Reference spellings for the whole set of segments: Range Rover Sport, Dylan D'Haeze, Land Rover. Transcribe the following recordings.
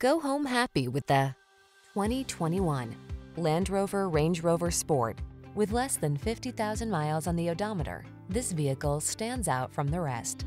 Go home happy with the 2021 Land Rover Range Rover Sport. With less than 50,000 miles on the odometer, this vehicle stands out from the rest.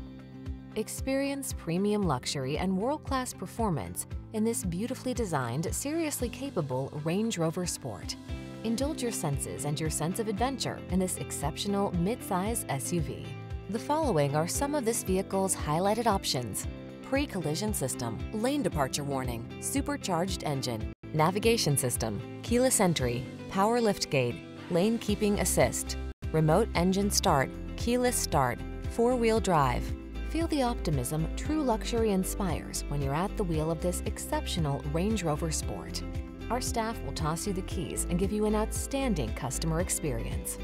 Experience premium luxury and world-class performance in this beautifully designed, seriously capable Range Rover Sport. Indulge your senses and your sense of adventure in this exceptional midsize SUV. The following are some of this vehicle's highlighted options: pre-collision system, lane departure warning, supercharged engine, navigation system, keyless entry, power liftgate, lane keeping assist, remote engine start, keyless start, four-wheel drive. Feel the optimism true luxury inspires when you're at the wheel of this exceptional Range Rover Sport. Our staff will toss you the keys and give you an outstanding customer experience.